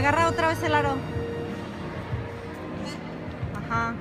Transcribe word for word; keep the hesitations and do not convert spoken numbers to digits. Agarra otra vez el aro. Ajá.